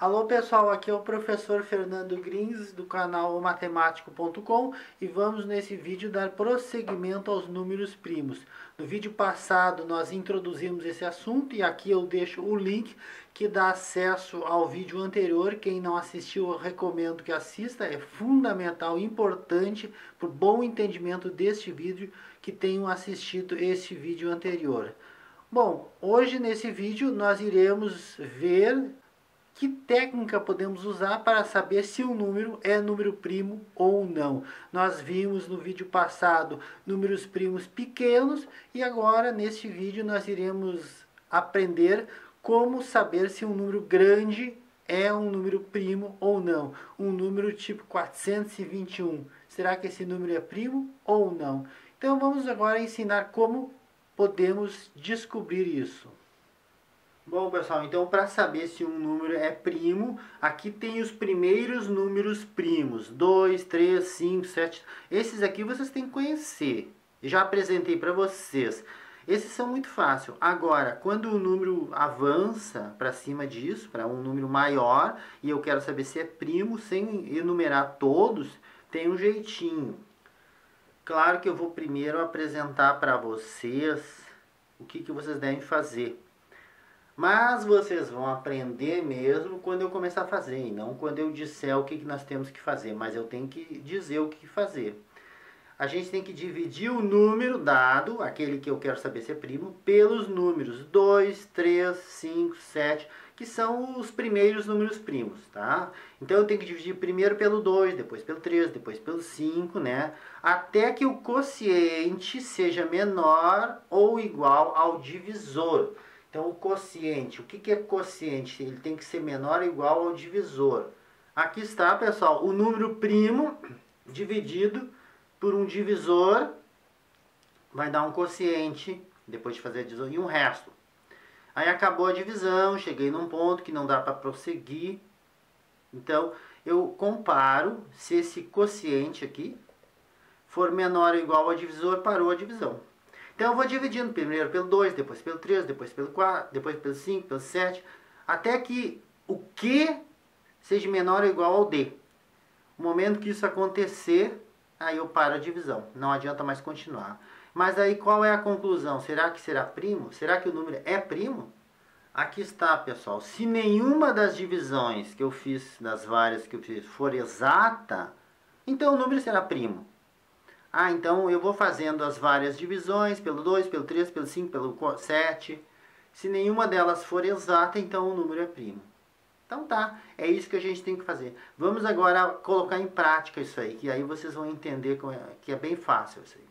Alô pessoal, aqui é o professor Fernando Grins do canal O Matemático.com e vamos nesse vídeo dar prosseguimento aos números primos. No vídeo passado nós introduzimos esse assunto e aqui eu deixo o link que dá acesso ao vídeo anterior. Quem não assistiu eu recomendo que assista, é fundamental, importante para o bom entendimento deste vídeo que tenham assistido este vídeo anterior. Bom, hoje nesse vídeo nós iremos ver que técnica podemos usar para saber se um número é número primo ou não. Nós vimos no vídeo passado números primos pequenos e agora neste vídeo nós iremos aprender como saber se um número grande é um número primo ou não. Um número tipo 421. Será que esse número é primo ou não? Então vamos agora ensinar como podemos descobrir isso. Bom, pessoal, então para saber se um número é primo, aqui tem os primeiros números primos, 2, 3, 5, 7, esses aqui vocês têm que conhecer, já apresentei para vocês, esses são muito fáceis. Agora, quando o número avança para cima disso, para um número maior, e eu quero saber se é primo, sem enumerar todos, tem um jeitinho. Claro que eu vou primeiro apresentar para vocês o que vocês devem fazer. Mas vocês vão aprender mesmo quando eu começar a fazer, e não quando eu disser o que nós temos que fazer. Mas eu tenho que dizer o que fazer. A gente tem que dividir o número dado, aquele que eu quero saber se é primo, pelos números 2, 3, 5, 7, que são os primeiros números primos, tá? Então eu tenho que dividir primeiro pelo 2, depois pelo 3, depois pelo 5, né? Até que o quociente seja menor ou igual ao divisor. Então, o quociente, o que é quociente? Ele tem que ser menor ou igual ao divisor. Aqui está, pessoal, o número primo dividido por um divisor, vai dar um quociente, depois de fazer a divisão, e um resto. Aí acabou a divisão, cheguei num ponto que não dá para prosseguir. Então, eu comparo se esse quociente aqui for menor ou igual ao divisor, parou a divisão. Então eu vou dividindo primeiro pelo 2, depois pelo 3, depois pelo 4, depois pelo 5, pelo 7, até que o Q seja menor ou igual ao D. No momento que isso acontecer, aí eu paro a divisão, não adianta mais continuar. Mas aí qual é a conclusão? Será que será primo? Será que o número é primo? Aqui está, pessoal, se nenhuma das divisões que eu fiz, das várias que eu fiz, for exata, então o número será primo. Ah, então eu vou fazendo as várias divisões, pelo 2, pelo 3, pelo 5, pelo 7. Se nenhuma delas for exata, então o número é primo. Então tá, é isso que a gente tem que fazer. Vamos agora colocar em prática isso aí, que aí vocês vão entender que é bem fácil isso aí.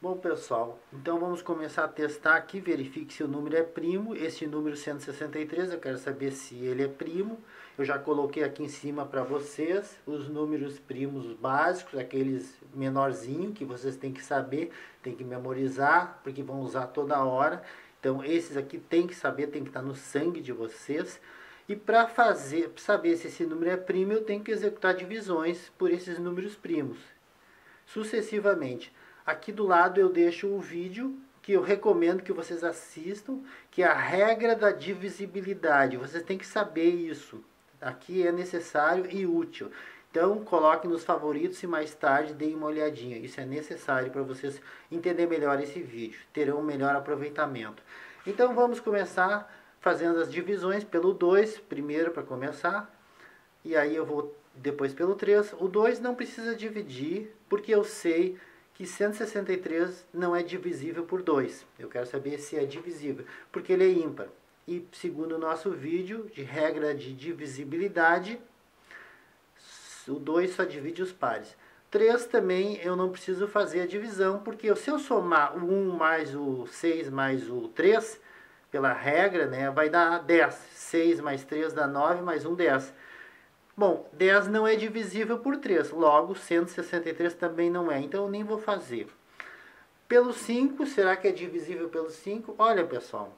Bom, pessoal, então vamos começar a testar aqui. Verifique se o número é primo. Esse número 163, eu quero saber se ele é primo. Eu já coloquei aqui em cima para vocês os números primos básicos, aqueles menorzinhos que vocês têm que saber, têm que memorizar, porque vão usar toda hora. Então esses aqui tem que saber, tem que estar no sangue de vocês. E para fazer, pra saber se esse número é primo, eu tenho que executar divisões por esses números primos, sucessivamente. Aqui do lado eu deixo um vídeo que eu recomendo que vocês assistam, que é a regra da divisibilidade. Vocês têm que saber isso. Aqui é necessário e útil. Então, coloque nos favoritos e mais tarde deem uma olhadinha. Isso é necessário para vocês entenderem melhor esse vídeo. Terão um melhor aproveitamento. Então, vamos começar fazendo as divisões pelo 2, primeiro para começar. E aí eu vou depois pelo 3. O 2 não precisa dividir, porque eu sei que 163 não é divisível por 2. Eu quero saber se é divisível, porque ele é ímpar. E segundo o nosso vídeo de regra de divisibilidade, o 2 só divide os pares. 3 também eu não preciso fazer a divisão, porque se eu somar o 1 mais o 6 mais o 3, pela regra, né, vai dar 10. 6 mais 3 dá 9, mais 1, 10. Bom, 10 não é divisível por 3, logo 163 também não é, então eu nem vou fazer. Pelo 5, será que é divisível pelo 5? Olha, pessoal,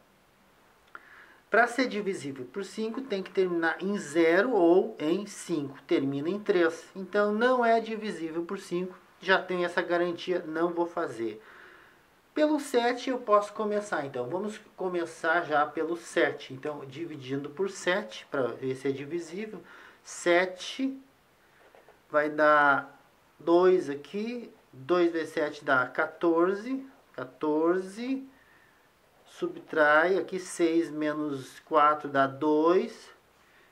para ser divisível por 5 tem que terminar em 0 ou em 5, termina em 3. Então não é divisível por 5, já tenho essa garantia, não vou fazer. Pelo 7 eu posso começar, então vamos começar já pelo 7. Então, dividindo por 7, para ver se é divisível, 7 vai dar 2 aqui, 2 vezes 7 dá 14, 14, subtrai aqui 6 menos 4 dá 2,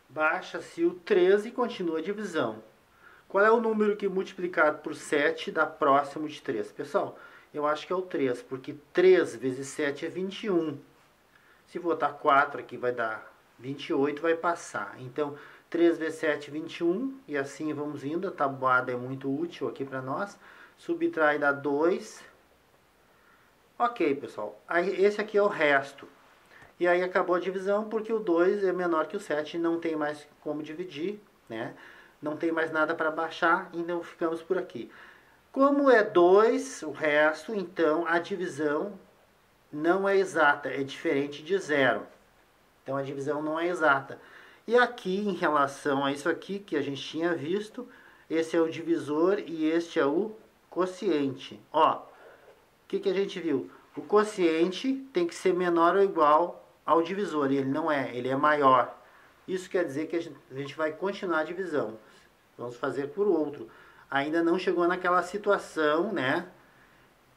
baixa-se o 13 e continua a divisão. Qual é o número que multiplicado por 7 dá próximo de 3? Pessoal, eu acho que é o 3, porque 3 vezes 7 é 21. Se botar 4 aqui vai dar 28, vai passar. Então, 3 vezes 7 é 21, e assim vamos indo. A tabuada é muito útil aqui para nós. Subtrai dá 2. Ok, pessoal. Aí, esse aqui é o resto. E aí acabou a divisão, porque o 2 é menor que o 7, não tem mais como dividir, né? Não tem mais nada para baixar, então ficamos por aqui. Como é 2, o resto, então a divisão não é exata, é diferente de 0. Então a divisão não é exata. E aqui, em relação a isso aqui que a gente tinha visto, esse é o divisor e este é o quociente. Ó, o que a gente viu? O quociente tem que ser menor ou igual ao divisor, e ele não é, ele é maior. Isso quer dizer que a gente vai continuar a divisão. Vamos fazer por outro. Ainda não chegou naquela situação, né,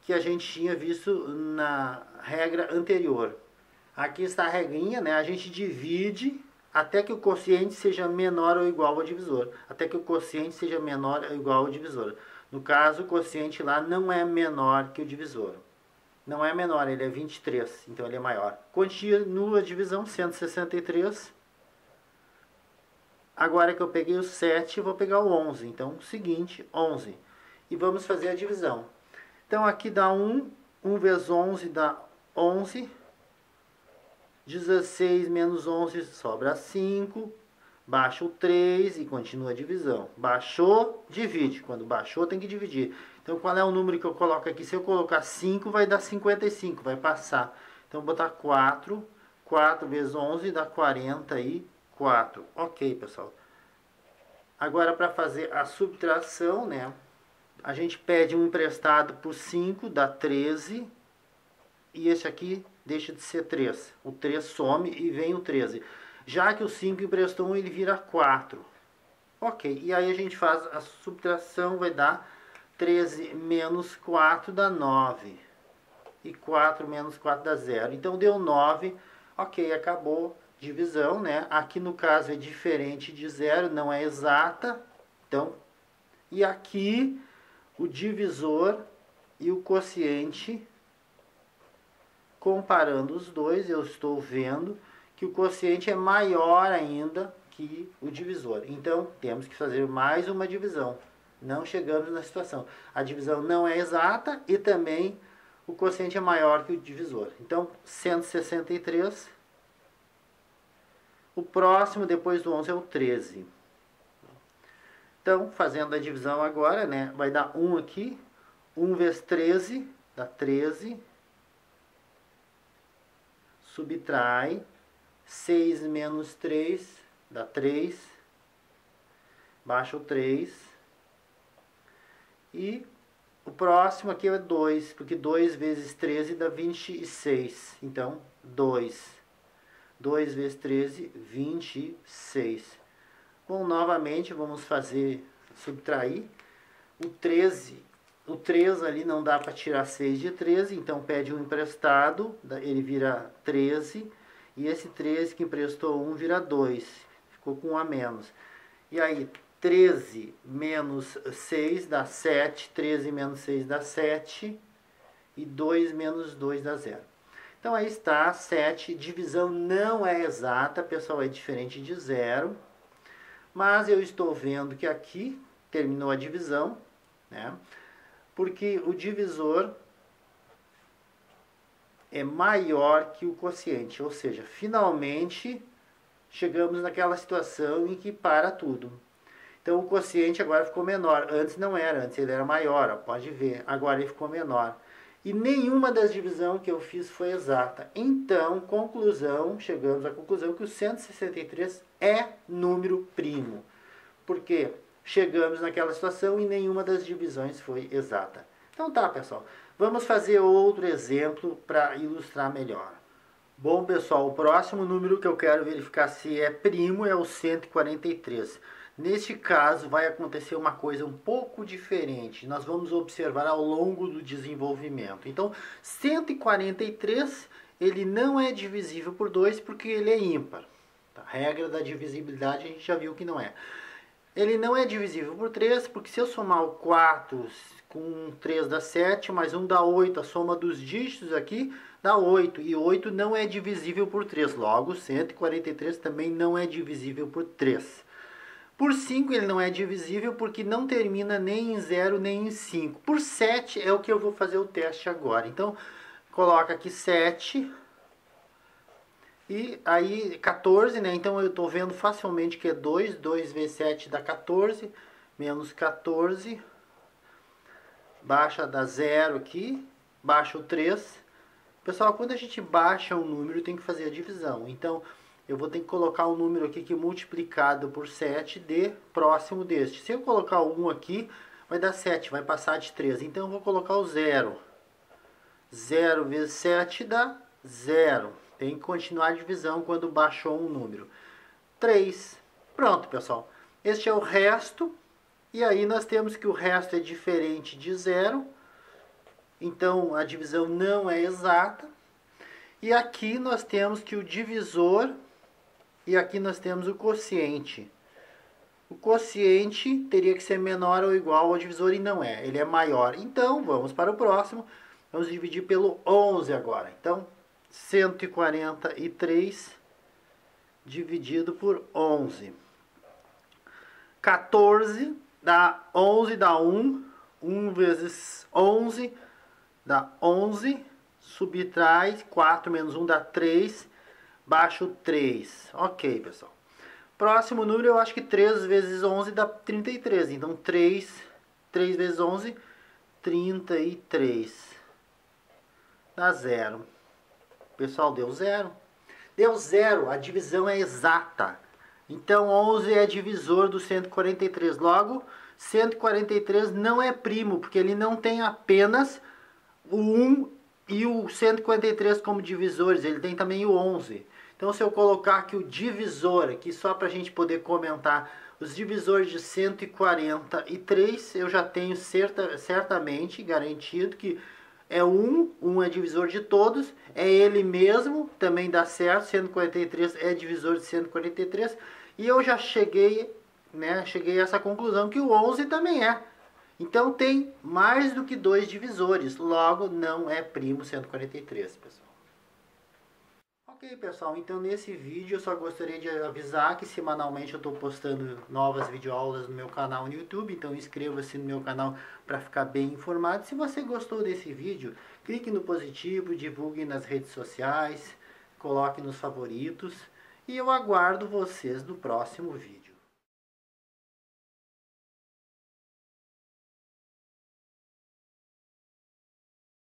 que a gente tinha visto na regra anterior. Aqui está a regrinha, né, a gente divide até que o quociente seja menor ou igual ao divisor. Até que o quociente seja menor ou igual ao divisor. No caso, o quociente lá não é menor que o divisor. Não é menor, ele é 23, então ele é maior. Continua a divisão, 163. Agora que eu peguei o 7, vou pegar o 11. Então, o seguinte, 11. E vamos fazer a divisão. Então, aqui dá 1. 1 vezes 11 dá 11. 16 menos 11 sobra 5. Baixa o 3 e continua a divisão. Baixou, divide. Quando baixou, tem que dividir. Então, qual é o número que eu coloco aqui? Se eu colocar 5, vai dar 55. Vai passar. Então, vou botar 4. 4 vezes 11 dá 44. Ok, pessoal. Agora, para fazer a subtração, né, a gente pede um emprestado por 5, dá 13. E esse aqui deixa de ser 3. O 3 some e vem o 13. Já que o 5 emprestou 1, ele vira 4. Ok. E aí a gente faz a subtração, vai dar 13 menos 4 dá 9. E 4 menos 4 dá 0. Então, deu 9. Ok, acabou. Divisão, né? Aqui no caso é diferente de 0, não é exata. Então, e aqui o divisor e o quociente, comparando os dois, eu estou vendo que o quociente é maior ainda que o divisor. Então, temos que fazer mais uma divisão. Não chegamos na situação. A divisão não é exata e também o quociente é maior que o divisor. Então, 163... O próximo, depois do 11, é o 13. Então, fazendo a divisão agora, né? Vai dar 1 aqui. 1 vezes 13, dá 13. Subtrai. 6 menos 3, dá 3. Baixa o 3. E o próximo aqui é 2, porque 2 vezes 13 dá 26. Então, 2. 2 vezes 13, 26. Bom, novamente vamos fazer, subtrair. O 13, o 3 ali não dá para tirar 6 de 13, então pede um emprestado, ele vira 13. E esse 13 que emprestou 1 vira 2, ficou com 1 a menos. E aí, 13 menos 6 dá 7, 13 menos 6 dá 7, e 2 menos 2 dá 0. Então, aí está, 7, divisão não é exata, pessoal, é diferente de 0. Mas eu estou vendo que aqui terminou a divisão, né? Porque o divisor é maior que o quociente, ou seja, finalmente chegamos naquela situação em que para tudo. Então, o quociente agora ficou menor, antes não era, antes ele era maior, ó, pode ver, agora ele ficou menor. E nenhuma das divisões que eu fiz foi exata. Então, conclusão, chegamos à conclusão que o 163 é número primo. Porque chegamos naquela situação e nenhuma das divisões foi exata. Então tá, pessoal. Vamos fazer outro exemplo para ilustrar melhor. Bom, pessoal, o próximo número que eu quero verificar se é primo é o 143. Neste caso, vai acontecer uma coisa um pouco diferente. Nós vamos observar ao longo do desenvolvimento. Então, 143, ele não é divisível por 2 porque ele é ímpar. A regra da divisibilidade a gente já viu que não é. Ele não é divisível por 3, porque se eu somar o 4 com 3 dá 7, mais 1 dá 8. A soma dos dígitos aqui dá 8. E 8 não é divisível por 3. Logo, 143 também não é divisível por 3. Por 5 ele não é divisível porque não termina nem em 0 nem em 5. Por 7 é o que eu vou fazer o teste agora. Então, coloca aqui 7... E aí 14, né? Então eu estou vendo facilmente que é 2, 2 vezes 7 dá 14, menos 14, baixa dá 0 aqui, baixa o 3. Pessoal, quando a gente baixa um número tem que fazer a divisão, então eu vou ter que colocar um número aqui que multiplicado por 7 dê próximo deste. Se eu colocar 1 aqui, vai dar 7, vai passar de 3, então eu vou colocar o 0. 0 vezes 7 dá 0. Tem que continuar a divisão quando baixou um número. 3. Pronto, pessoal. Este é o resto. E aí nós temos que o resto é diferente de 0. Então, a divisão não é exata. E aqui nós temos que o divisor... E aqui nós temos o quociente. O quociente teria que ser menor ou igual ao divisor e não é. Ele é maior. Então, vamos para o próximo. Vamos dividir pelo 11 agora. Então... 143 dividido por 11. 14 dá 11, dá 1. 1 vezes 11 dá 11. Subtrai 4 menos 1 dá 3. Baixo 3. Ok, pessoal. Próximo número eu acho que 3 vezes 11 dá 33. Então 3 vezes 11, 33. Dá 0. Pessoal, deu 0. Deu 0, a divisão é exata. Então, 11 é divisor do 143. Logo, 143 não é primo, porque ele não tem apenas o 1 e o 143 como divisores. Ele tem também o 11. Então, se eu colocar aqui o divisor, aqui só para a gente poder comentar, os divisores de 143, eu já tenho certamente garantido que... É 1 é divisor de todos, é ele mesmo, também dá certo, 143 é divisor de 143. E eu já cheguei, né, a essa conclusão que o 11 também é. Então tem mais do que 2 divisores, logo não é primo 143, pessoal. Ok, pessoal, então nesse vídeo eu só gostaria de avisar que semanalmente eu estou postando novas videoaulas no meu canal no YouTube, então inscreva-se no meu canal para ficar bem informado. Se você gostou desse vídeo, clique no positivo, divulgue nas redes sociais, coloque nos favoritos e eu aguardo vocês no próximo vídeo.